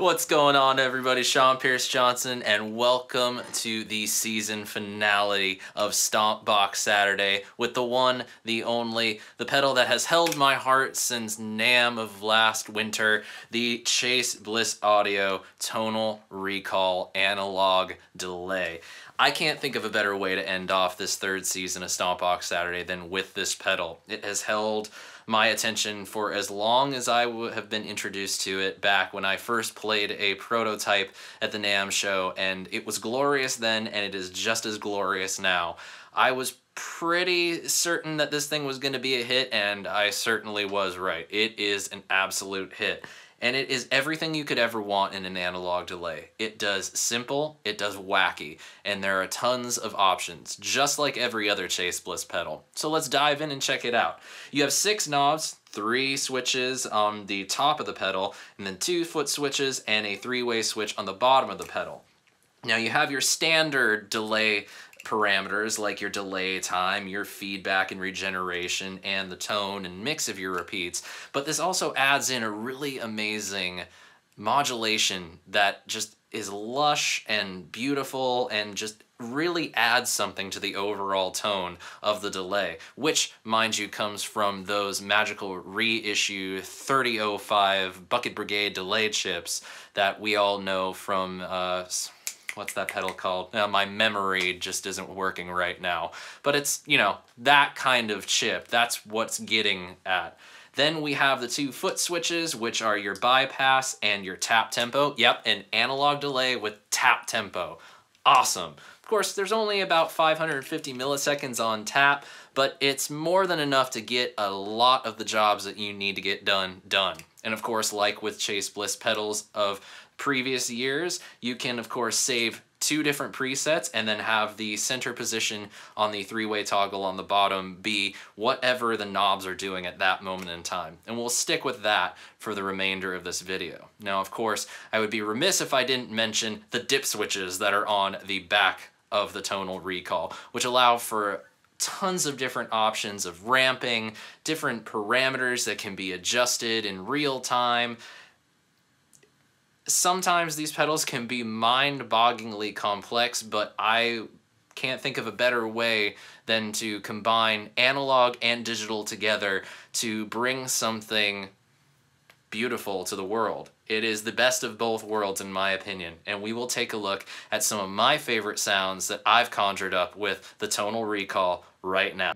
What's going on, everybody? Sean Pierce Johnson, and welcome to the season finale of Stompbox Saturday with the one, the only, the pedal that has held my heart since NAMM of last winter, the Chase Bliss Audio Tonal Recall Analog Delay. I can't think of a better way to end off this third season of Stompbox Saturday than with this pedal. It has held my attention for as long as I have been introduced to it back when I first played a prototype at the NAMM show, and it was glorious then, and it is just as glorious now. I was pretty certain that this thing was going to be a hit, and I certainly was right. It is an absolute hit. And it is everything you could ever want in an analog delay. It does simple, it does wacky, and there are tons of options, just like every other Chase Bliss pedal. So let's dive in and check it out. You have 6 knobs, 3 switches on the top of the pedal, and then 2 foot switches and a 3-way switch on the bottom of the pedal. Now you have your standard delay parameters like your delay time, your feedback and regeneration, and the tone and mix of your repeats, but this also adds in a really amazing modulation that just is lush and beautiful and just really adds something to the overall tone of the delay, which, mind you, comes from those magical reissue 3005 Bucket Brigade delay chips that we all know from what's that pedal called? Now, my memory just isn't working right now. But it's, you know, that kind of chip. That's what's getting at. Then we have the 2 foot switches, which are your bypass and your tap tempo. Yep, an analog delay with tap tempo. Awesome. Of course, there's only about 550 milliseconds on tap, but it's more than enough to get a lot of the jobs that you need to get done. And of course, like with Chase Bliss pedals of previous years, you can of course save 2 different presets and then have the center position on the 3-way toggle on the bottom be whatever the knobs are doing at that moment in time. And we'll stick with that for the remainder of this video. Now, of course, I would be remiss if I didn't mention the dip switches that are on the back of the Tonal Recall, which allow for tons of different options of ramping, different parameters that can be adjusted in real time. Sometimes these pedals can be mind-bogglingly complex, but I can't think of a better way than to combine analog and digital together to bring something beautiful to the world. It is the best of both worlds, in my opinion, and we will take a look at some of my favorite sounds that I've conjured up with the Tonal Recall right now.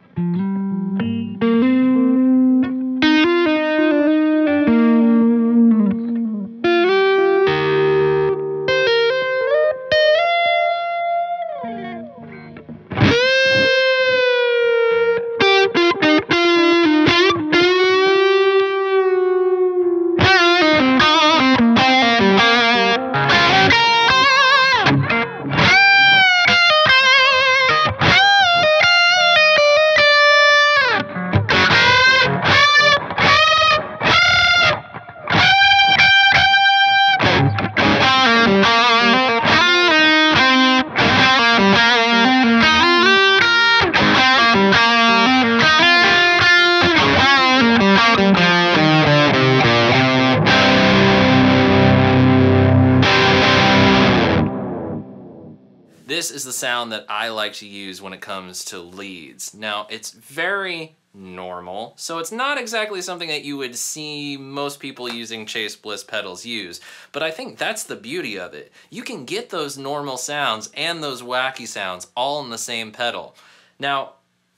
This is the sound that I like to use when it comes to leads. Now, it's very normal, so it's not exactly something that you would see most people using Chase Bliss pedals use, but I think that's the beauty of it. You can get those normal sounds and those wacky sounds all in the same pedal. Now,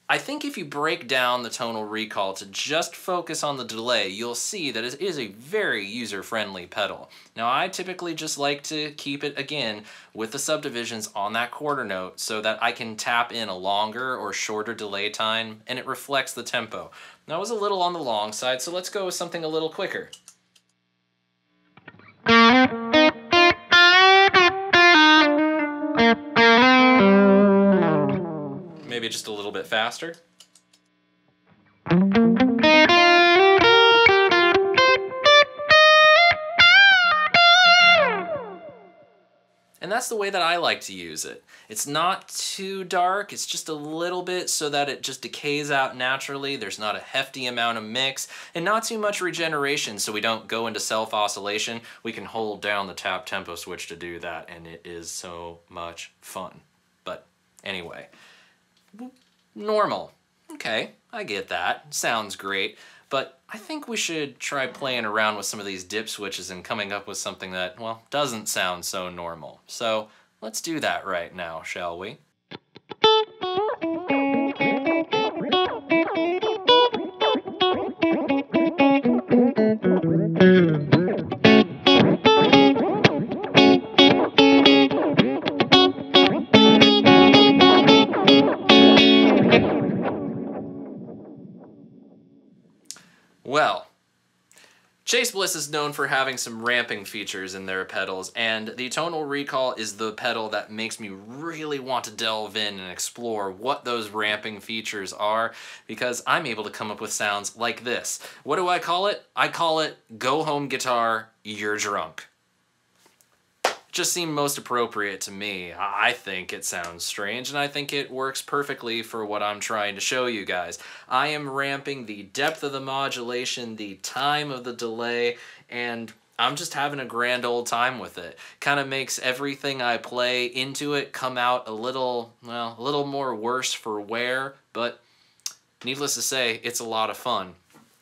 I think if you break down the Tonal Recall to just focus on the delay, you'll see that it is a very user-friendly pedal. Now, I typically just like to keep it, again, with the subdivisions on that quarter note so that I can tap in a longer or shorter delay time, and it reflects the tempo. Now, I was a little on the long side, so let's go with something a little quicker. Maybe just a little bit faster. And that's the way that I like to use it. It's not too dark, it's just a little bit so that it just decays out naturally. There's not a hefty amount of mix and not too much regeneration, so we don't go into self-oscillation. We can hold down the tap tempo switch to do that, and it is so much fun. But anyway, normal. Okay, I get that. Sounds great. But I think we should try playing around with some of these dip switches and coming up with something that, well, doesn't sound so normal. So let's do that right now, shall we? Well, Chase Bliss is known for having some ramping features in their pedals, and the Tonal Recall is the pedal that makes me really want to delve in and explore what those ramping features are, because I'm able to come up with sounds like this. What do I call it? I call it Go Home Guitar, You're Drunk. Just seemed most appropriate to me. I think it sounds strange, and I think it works perfectly for what I'm trying to show you guys. I am ramping the depth of the modulation, the time of the delay, and I'm just having a grand old time with it. Kind of makes everything I play into it come out a little, well, a little more worse for wear, but needless to say, it's a lot of fun.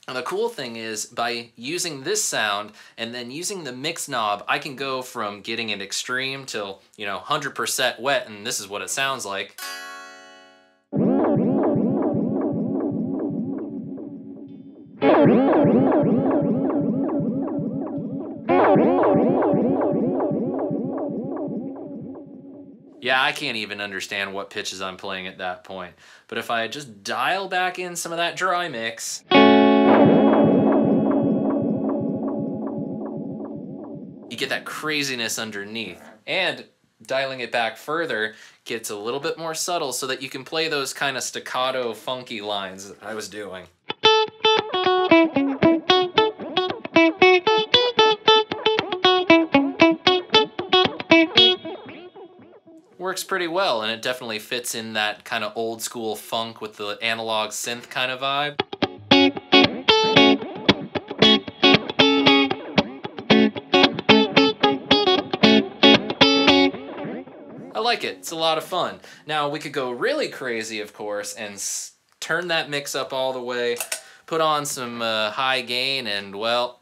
And the cool thing is, by using this sound and then using the mix knob, I can go from getting it extreme till, you know, 100% wet, and this is what it sounds like. Yeah, I can't even understand what pitches I'm playing at that point. But if I just dial back in some of that dry mix, you get that craziness underneath, and dialing it back further gets a little bit more subtle so that you can play those kind of staccato funky lines that I was doing. Works pretty well, and it definitely fits in that kind of old school funk with the analog synth kind of vibe. I like it. It's a lot of fun. Now we could go really crazy, of course, and turn that mix up all the way, put on some high gain, and well,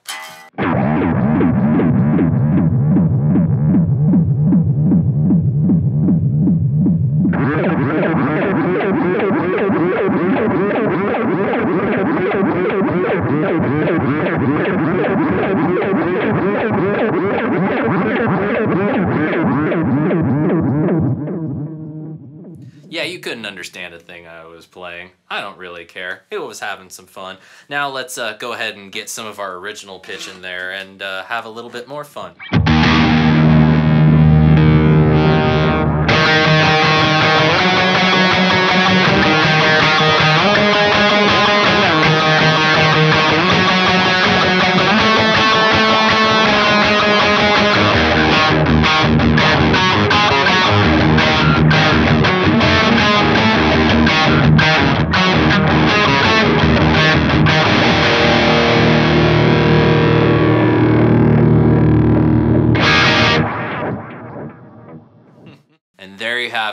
couldn't understand a thing I was playing. I don't really care. It was having some fun. Now let's go ahead and get some of our original pitch in there and have a little bit more fun.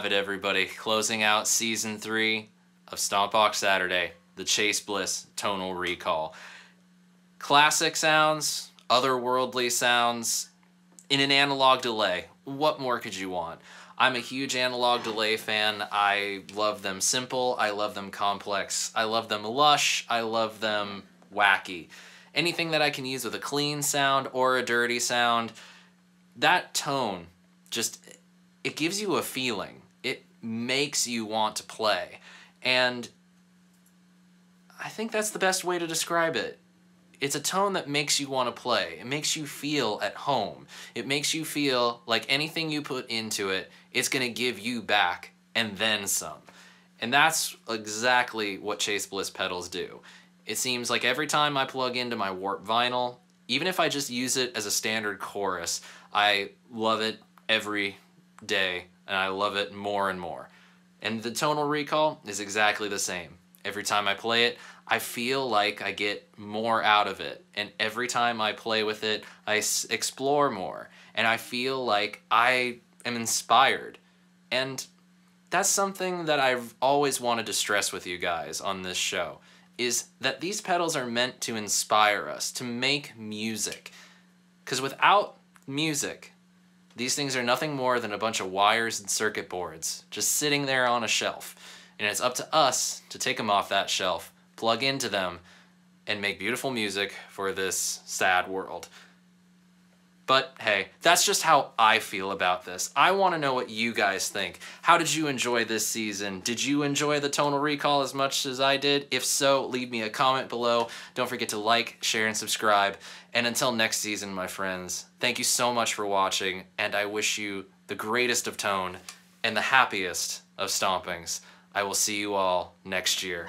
It, everybody, closing out season 3 of Stompbox Saturday, the Chase Bliss Tonal Recall. Classic sounds, otherworldly sounds, in an analog delay. What more could you want? I'm a huge analog delay fan. I love them simple, I love them complex, I love them lush, I love them wacky. Anything that I can use with a clean sound or a dirty sound, that tone just, it gives you a feeling. It makes you want to play. And I think that's the best way to describe it. It's a tone that makes you want to play. It makes you feel at home. It makes you feel like anything you put into it, it's going to give you back and then some. And that's exactly what Chase Bliss pedals do. It seems like every time I plug into my Warp Vinyl, even if I just use it as a standard chorus, I love it every day, and I love it more and more. And the tonal recall is exactly the same. Every time I play it, I feel like I get more out of it. And every time I play with it, I explore more. And I feel like I am inspired. And that's something that I've always wanted to stress with you guys on this show, is that these pedals are meant to inspire us, to make music. Because without music, these things are nothing more than a bunch of wires and circuit boards just sitting there on a shelf. And it's up to us to take them off that shelf, plug into them, and make beautiful music for this sad world. But hey, that's just how I feel about this. I want to know what you guys think. How did you enjoy this season? Did you enjoy the tonal recall as much as I did? If so, leave me a comment below. Don't forget to like, share, and subscribe. And until next season, my friends, thank you so much for watching, and I wish you the greatest of tone and the happiest of stompings. I will see you all next year.